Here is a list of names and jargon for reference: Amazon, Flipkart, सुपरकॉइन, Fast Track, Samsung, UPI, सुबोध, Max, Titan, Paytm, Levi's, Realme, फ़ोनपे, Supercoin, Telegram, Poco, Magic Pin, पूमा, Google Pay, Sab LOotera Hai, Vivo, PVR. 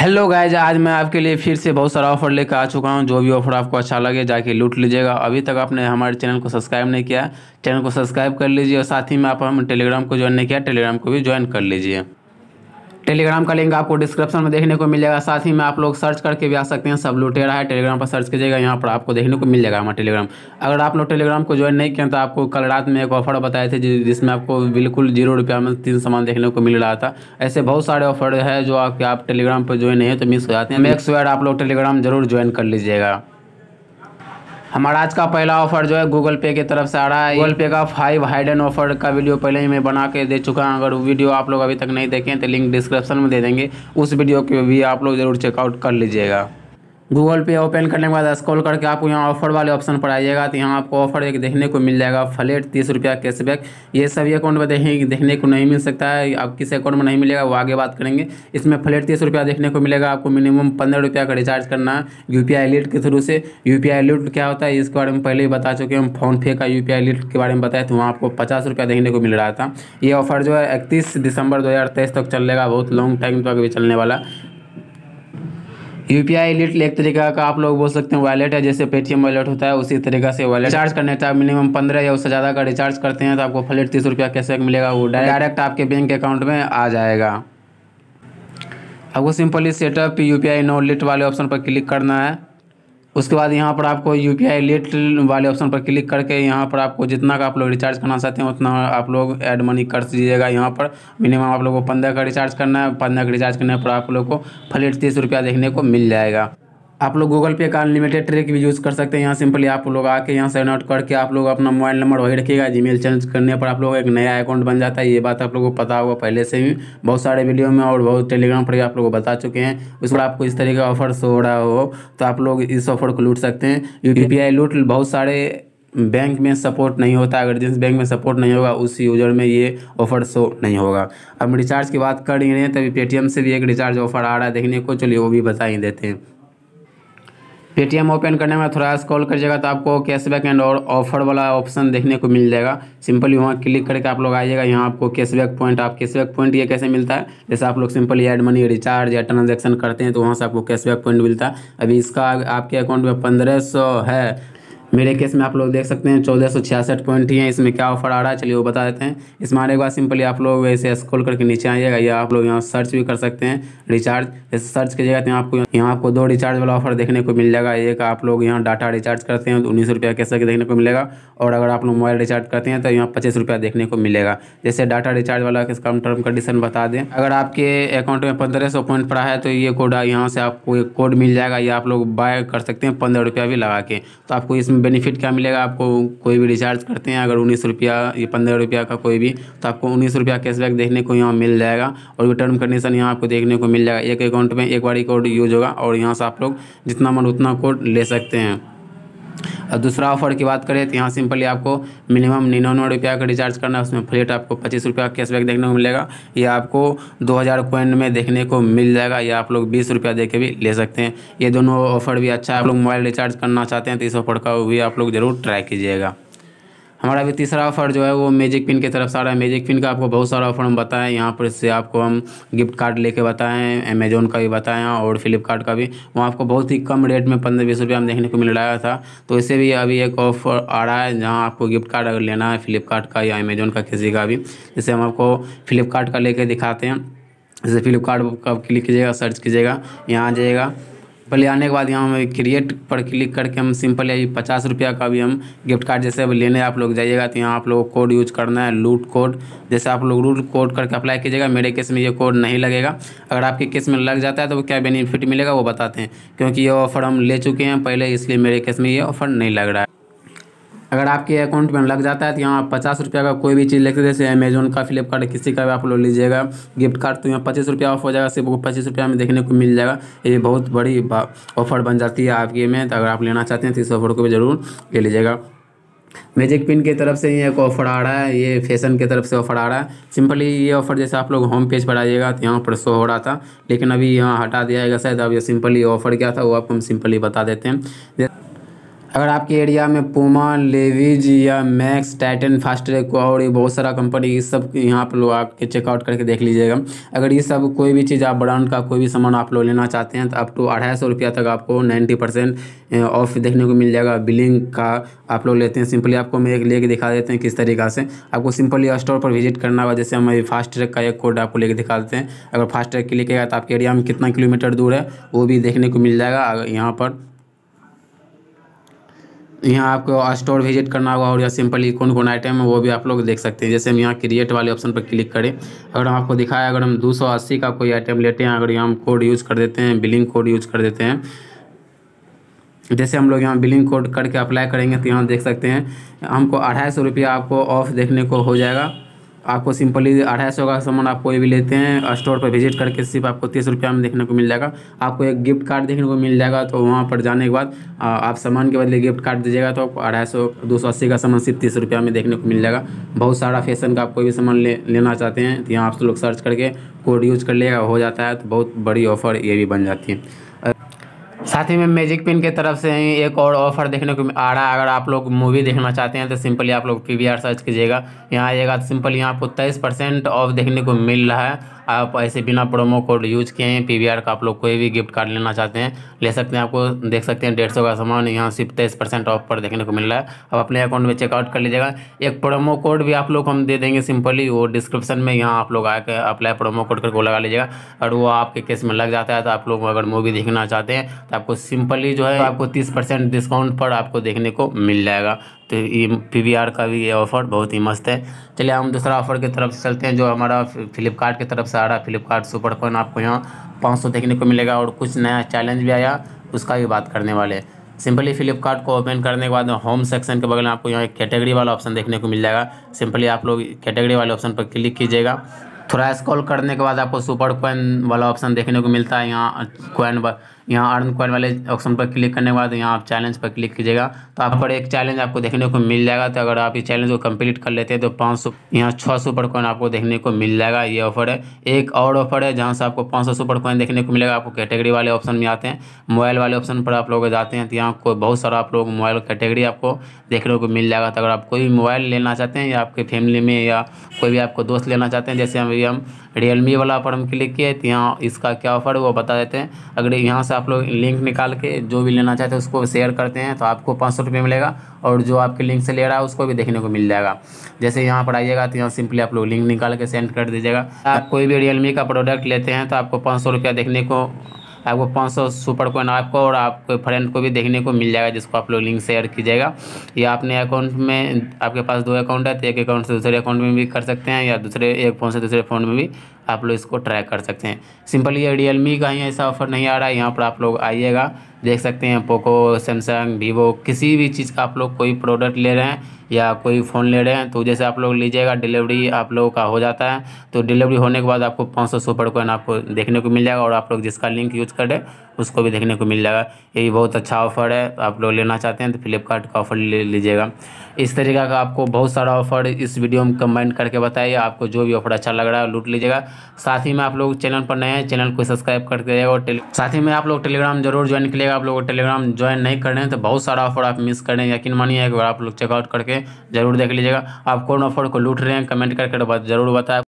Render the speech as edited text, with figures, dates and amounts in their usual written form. Hello guys, आज मैं आपके लिए फिर से बहुत सारा ऑफर लेकर आ चुका हूं। जो भी ऑफर आपको अच्छा लगे जाके लूट लीजिएगा। अभी तक आपने हमारे चैनल को सब्सक्राइब नहीं किया, चैनल को सब्सक्राइब कर लीजिए और साथ ही में आप हम टेलीग्राम को ज्वाइन नहीं किया, टेलीग्राम को भी ज्वाइन कर लीजिए। टेलीग्राम का लिंक आपको डिस्क्रिप्शन में देखने को मिल जाएगा। साथ ही में आप लोग सर्च करके भी आ सकते हैं, सब लूटेरा है टेलीग्राम पर सर्च कीजिएगा, यहाँ पर आपको देखने को मिल जाएगा हमारा टेलीग्राम। अगर आप लोग टेलीग्राम को ज्वाइन नहीं किया तो आपको कल रात में एक ऑफर बताए थे जिसमें आपको बिल्कुल 0 रुपया में 3 सामान देखने को मिल रहा था। ऐसे बहुत सारे ऑफर है जो आप टेलीग्राम पर ज्वाइन नहीं है तो मिस हो जाते हैं। मेक श्योर आप लोग टेलीग्राम जरूर ज्वाइन कर लीजिएगा। हमारा आज का पहला ऑफर जो है गूगल पे की तरफ से आ रहा है। गूगल पे का 5 हाइडन ऑफर का वीडियो पहले ही मैं बना के दे चुका हूं। अगर वो वीडियो आप लोग अभी तक नहीं देखें तो लिंक डिस्क्रिप्शन में दे देंगे, उस वीडियो को भी आप लोग जरूर चेकआउट कर लीजिएगा। गूगल पे ओपन करने के बाद स्क्रॉल करके आपको यहाँ ऑफर वाले ऑप्शन पर आइएगा तो यहाँ आपको ऑफर एक देखने को मिल जाएगा, फ्लैट 30 रुपया कैशबैक। ये सभी अकाउंट में देखने को नहीं मिल सकता है, आप किस अकाउंट में नहीं मिलेगा वो आगे बात करेंगे। इसमें फ्लैट 30 रुपया देखने को मिलेगा। आपको मिनिमम 15 रुपया का रिचार्ज करना है UPI लिंक के थ्रू से। UPI लिंक क्या होता है इसके बारे में पहले ही बता चुके हैं, हम फ़ोनपे का UPI लिंक के बारे में बताए तो वहाँ आपको 50 रुपया देखने को मिल रहा था। ये ऑफर जो है 31 दिसंबर 2023 तक चलेगा, बहुत लॉन्ग टाइम तक भी चलने वाला। UPI एलिट एक तरीका का आप लोग बोल सकते हैं वॉलेट है, जैसे Paytm वॉलेट होता है उसी तरीका से वॉलेट। रिचार्ज करने टाइम मिनिमम 15 या उससे ज़्यादा का रिचार्ज करते हैं तो आपको फ्लैट 30 रुपया कैशबैक मिलेगा, वो डायरेक्ट आपके बैंक अकाउंट में आ जाएगा। आपको सिंपली सेटअप UPI नो एलिट वाले ऑप्शन पर क्लिक करना है। उसके बाद यहाँ पर आपको UPI एलिट वाले ऑप्शन पर क्लिक करके यहाँ पर आपको जितना का आप लोग रिचार्ज करना चाहते हैं उतना आप लोग ऐड मनी कर दीजिएगा। यहाँ पर मिनिमम आप लोग को 15 का रिचार्ज करना है। 15 का रिचार्ज करने पर आप लोग को फ्लैट 30 रुपया देखने को मिल जाएगा। आप लोग गूगल पे का अनलिमिटेड ट्रिक भी यूज़ कर सकते हैं। यहाँ सिंपली आप लोग आके यहाँ साइन आउट करके आप लोग अपना मोबाइल नंबर वही रखिएगा, जीमेल चेंज करने पर आप लोग एक नया अकाउंट बन जाता है। ये बात आप लोग को पता होगा पहले से ही, बहुत सारे वीडियो में और बहुत टेलीग्राम पर आप लोग को बता चुके हैं। उस पर आपको इस तरह का ऑफर हो रहा हो तो आप लोग इस ऑफर को लूट सकते हैं। UPI लूट बहुत सारे बैंक में सपोर्ट नहीं होता, अगर जिस बैंक में सपोर्ट नहीं होगा उस यूजर में ये ऑफर शो नहीं होगा। अब रिचार्ज की बात कर रहे हैं तभी Paytm से भी एक रिचार्ज ऑफर आ रहा है देखने को, चलिए वो भी बता ही देते हैं। Paytm ओपन करने में थोड़ा स्क्रॉल करिएगा तो आपको कैशबैक एंड और ऑफर वाला ऑप्शन देखने को मिल जाएगा। सिंपली वहाँ क्लिक करके आप लोग आइएगा, यहाँ आपको कैशबैक पॉइंट। आप कैशबैक पॉइंट ये कैसे मिलता है, जैसे आप लोग सिंपली ऐड मनी रिचार्ज या ट्रांजेक्शन करते हैं तो वहाँ से आपको कैशबैक पॉइंट मिलता है। अभी इसका आपके अकाउंट में 1500 है, मेरे केस में आप लोग देख सकते हैं 1466 पॉइंट ही हैं। इसमें क्या ऑफर आ रहा है चलिए वो बता देते हैं। इसमें आने के बाद सिंपली आप लोग ऐसे स्क्रॉल करके नीचे आइएगा या आप लोग यहाँ सर्च भी कर सकते हैं रिचार्ज। जैसे सर्च कीजिएगा तो यहाँ आपको 2 रिचार्ज वाला ऑफर देखने को मिल जाएगा। एक आप लोग यहाँ डाटा रिचार्ज करते हैं तो 19 रुपया कैशबैक देखने को मिलेगा, और अगर आप लोग मोबाइल रिचार्ज करते हैं तो यहाँ 25 रुपया देखने को मिलेगा। जैसे डाटा रिचार्ज वाला इसका टर्म कंडीशन बता दें, अगर आपके अकाउंट में 1500 पॉइंट पड़ा है तो ये कोड यहाँ से आपको एक कोड मिल जाएगा, या आप लोग बाय कर सकते हैं 15 रुपया भी लगा के। तो आपको इसमें बेनिफिट क्या मिलेगा, आपको कोई भी रिचार्ज करते हैं अगर 19 रुपया या 15 रुपया का कोई भी, तो आपको 19 रुपया कैशबैक देखने को यहाँ मिल जाएगा। और ये टर्म कंडीशन यहाँ आपको देखने को मिल जाएगा, एक अकाउंट में एक बार कोड यूज होगा और यहाँ से आप लोग जितना मन उतना कोड ले सकते हैं। और दूसरा ऑफर की बात करें तो यहाँ सिंपली आपको मिनिमम 99 रुपया का रिचार्ज करना है, उसमें फ्लैट आपको 25 रुपया कैशबैक देखने को मिलेगा। ये आपको 2000 पॉइंट में देखने को मिल जाएगा, या आप लोग 20 रुपया दे के भी ले सकते हैं। ये दोनों ऑफर भी अच्छा है। आप लोग मोबाइल रिचार्ज करना चाहते हैं तो इस ऑफर का भी आप लोग ज़रूर ट्राई कीजिएगा। हमारा भी तीसरा ऑफर जो है वो मैजिक पिन की तरफ से आ रहा है। मैजिक पिन का आपको बहुत सारा ऑफर हम बताएं, यहाँ पर इससे आपको हम गिफ्ट कार्ड लेके बताएं, अमेजोन का भी बताएं और फ्लिपकार्ट का भी। वहाँ आपको बहुत ही कम रेट में 15-20 रुपया में देखने को मिल रहा था। तो इससे भी अभी एक ऑफर आ रहा है जहाँ आपको गिफ्ट कार्ड अगर लेना है फ्लिपकार्ट का या अमेजोन का किसी का भी, जैसे हम आपको फ्लिपकार्ट का लेके दिखाते हैं। जैसे फ्लिपकार्ट का क्लिक कीजिएगा, सर्च कीजिएगा, यहाँ आ जाइएगा। पहले आने के बाद यहाँ हम क्रिएट पर क्लिक करके हम सिंपल यही 50 रुपया का भी हम गिफ्ट कार्ड जैसे अब लेने आप लोग जाइएगा तो यहाँ आप लोग कोड यूज करना है लूट कोड। जैसे आप लोग लूट कोड करके अप्लाई कीजिएगा, मेरे केस में ये कोड नहीं लगेगा, अगर आपके केस में लग जाता है तो क्या बेनिफिट मिलेगा वो बताते हैं, क्योंकि ये ऑफर हम ले चुके हैं पहले इसलिए मेरे केस में ये ऑफर नहीं लग रहा है। अगर आपके अकाउंट में लग जाता है तो यहाँ 50 रुपया का कोई भी चीज़ लेते जैसे अमेजोन का फ्लिपकार्ट किसी का भी आप लोग लीजिएगा गिफ्ट कार्ड तो यहाँ 25 रुपया ऑफ हो जाएगा, सिर्फ 25 रुपया में देखने को मिल जाएगा। ये बहुत बड़ी ऑफर बन जाती है आपके में, तो अगर आप लेना चाहते हैं तो इस ऑफर को भी ज़रूर ले लीजिएगा। मैजिक पिन की तरफ से ही एक ऑफर आ रहा है, ये फैशन की तरफ से ऑफर आ रहा है। सिंपली ये ऑफर जैसे आप लोग होम पेज पर आइएगा तो यहाँ पर शो हो रहा था, लेकिन अभी यहाँ हटा दिया जाएगा शायद। अब ये सिंपली ऑफर क्या था वो आपको हम सिंपली बता देते हैं। अगर आपके एरिया में पूमा, लेविज या मैक्स, टाइटन, फास्ट ट्रैक और बहुत सारा कंपनी इस सब यहाँ आप लोग आके चेकआउट करके देख लीजिएगा। अगर ये सब कोई भी चीज़ आप ब्रांड का कोई भी सामान आप लोग लेना चाहते हैं तो अप टू 250 रुपया तक आपको 90% ऑफ देखने को मिल जाएगा। बिलिंग का आप लोग लेते हैं, सिंपली आपको मैं एक लेके दिखा देते हैं किस तरीका से। आपको सिंपली स्टोर पर विजिट करना होगा। जैसे हम फास्ट ट्रैक का एक कोड आपको लेके दिखा देते हैं। अगर फास्ट ट्रैक के लेकेगा तो आपके एरिया में कितना किलोमीटर दूर है वो भी देखने को मिल जाएगा। यहाँ पर यहाँ आपको स्टोर विजिट करना होगा और या सिंपली कौन कौन आइटम है वो भी आप लोग देख सकते हैं। जैसे हम यहाँ क्रिएट वाले ऑप्शन पर क्लिक करें, अगर हम आपको दिखाया अगर हम 280 का कोई आइटम लेते हैं, अगर यहाँ हम कोड यूज़ कर देते हैं, बिलिंग कोड यूज़ कर देते हैं। जैसे हम लोग यहाँ बिलिंग कोड करके अप्लाई करेंगे तो यहाँ देख सकते हैं हमको 250 रुपया आपको ऑफ देखने को हो जाएगा। आपको सिंपली 250 का सामान आप कोई भी लेते हैं स्टोर पर विजिट करके सिर्फ आपको 30 रुपया में देखने को मिल जाएगा। आपको एक गिफ्ट कार्ड देखने को मिल जाएगा, तो वहाँ पर जाने के बाद आप सामान के बदले गिफ्ट कार्ड दीजिएगा तो आपको 280 का सामान सिर्फ 30 रुपया में देखने को मिल जाएगा। बहुत सारा फैशन का आप कोई भी सामान लेना चाहते हैं तो यहाँ आप लोग सर्च करके कोड यूज कर लेगा, हो जाता है तो बहुत बड़ी ऑफर ये भी बन जाती है। साथ ही में मैजिक पिन के तरफ से एक और ऑफर देखने को आ रहा है। अगर आप लोग मूवी देखना चाहते हैं तो सिंपली आप लोग PVR सर्च कीजिएगा, यहाँ आइएगा तो सिंपली यहाँ आपको 23% ऑफ देखने को मिल रहा है। आप ऐसे बिना प्रोमो कोड यूज़ किए हैं PVR का आप लोग कोई भी गिफ्ट कार्ड लेना चाहते हैं ले सकते हैं। आपको देख सकते हैं 150 का सामान यहाँ सिर्फ 23% ऑफ पर देखने को मिल रहा है। आप अपने अकाउंट में चेकआउट कर लीजिएगा। एक प्रोमो कोड भी आप लोग हम दे देंगे सिंपली, वो डिस्क्रिप्शन में यहाँ आप लोग आकर अप्लाई प्रोमो कोड करके लगा लीजिएगा और वो आपके केस में लग जाता है। तो आप लोग अगर मूवी देखना चाहते हैं तो आपको सिंपली जो है आपको 30% डिस्काउंट पर आपको देखने को मिल जाएगा। तो ये PVR का भी ये ऑफ़र बहुत ही मस्त है। चलिए हम दूसरा ऑफ़र की तरफ से चलते हैं जो हमारा फ्लिपकार्ट की तरफ से आ रहा है। फ्लिपकार्ट सुपरकॉइन आपको यहाँ 500 देखने को मिलेगा और कुछ नया चैलेंज भी आया, उसका भी बात करने वाले हैं। सिंपली फ्लिपकार्ट को ओपन करने के बाद होम सेक्शन के बगल में आपको यहाँ एक कैटेगरी वाला ऑप्शन देखने को मिल जाएगा। सिंपली आप लोग कैटेगरी वाले ऑप्शन पर क्लिक कीजिएगा। थोड़ा स्क्रॉल करने के बाद आपको सुपर कॉइन वाला ऑप्शन देखने को मिलता है। यहाँ अर्न कॉइन वाले ऑप्शन पर क्लिक करने के बाद यहाँ आप चैलेंज पर क्लिक कीजिएगा तो आप पर एक चैलेंज आपको देखने को मिल जाएगा। तो अगर आप ये चैलेंज को कंप्लीट कर लेते हैं तो 6 सुपर कॉइन आपको देखने को मिल जाएगा। ये ऑफर है। एक और ऑफर है जहाँ से आपको 500 सुपर कॉइन देखने को मिलेगा। आपको कैटेगरी वाले ऑप्शन में आते हैं, मोबाइल वाले ऑप्शन पर आप लोग जाते हैं तो यहाँ को बहुत सारा आप लोग मोबाइल कैटेगरी आपको देखने को मिल जाएगा। तो अगर आप कोई भी मोबाइल लेना चाहते हैं या आपके फैमिली में या कोई भी आपको दोस्त लेना चाहते हैं, जैसे हम Realme वाला पर हम क्लिक किए तो यहाँ इसका क्या ऑफर है वो बता देते हैं। अगर यहाँ से आप लोग लिंक निकाल के जो भी लेना चाहते हैं उसको शेयर करते हैं तो आपको 500 रुपये मिलेगा और जो आपके लिंक से ले रहा है उसको भी देखने को मिल जाएगा। जैसे यहाँ पर आइएगा तो यहाँ सिंपली आप लोग लिंक निकाल के सेंड कर दीजिएगा। आप कोई भी Realme का प्रोडक्ट लेते हैं तो आपको 500 रुपया देखने को, आपको 500 सुपर कॉइन आपको और आपके फ्रेंड को भी देखने को मिल जाएगा जिसको आप लोग लिंक शेयर कीजिएगा। या अपने अकाउंट में आपके पास 2 अकाउंट है तो एक अकाउंट से दूसरे अकाउंट में भी कर सकते हैं या दूसरे एक फ़ोन से दूसरे फ़ोन में भी आप लोग इसको ट्राई कर सकते हैं। सिंपली ये Realme का ही ऐसा ऑफर नहीं आ रहा है। यहाँ पर आप लोग आइएगा, देख सकते हैं पोको, सैमसंग, वीवो, किसी भी चीज़ का आप लोग कोई प्रोडक्ट ले रहे हैं या कोई फ़ोन ले रहे हैं तो जैसे आप लोग लीजिएगा डिलीवरी आप लोगों का हो जाता है। तो डिलीवरी होने के बाद आपको 500 सुपर कॉइन आपको देखने को मिल जाएगा और आप लोग जिसका लिंक यूज करें उसको भी देखने को मिल जाएगा। यही बहुत अच्छा ऑफ़र है। आप लोग लेना चाहते हैं तो फ्लिपकार्ट का ऑफ़र ले लीजिएगा। इस तरीका का आपको बहुत सारा ऑफ़र इस वीडियो में कमेंट करके बताइए। आपको जो भी ऑफर अच्छा लग रहा है लूट लीजिएगा। साथ ही में आप लोग चैनल पर नए हैं, चैनल को सब्सक्राइब करके रहिएगा और साथ ही में आप लोग टेलीग्राम जरूर ज्वाइन करिएगा। आप लोग टेलीग्राम ज्वाइन नहीं कर रहे हैं तो बहुत सारा ऑफर आप मिस कर रहे हैं। यकीन मानिए एक बार आप लोग चेकआउट करके जरूर देख लीजिएगा। आप कौन ऑफर को लूट रहे हैं कमेंट करके जरूर बताएं।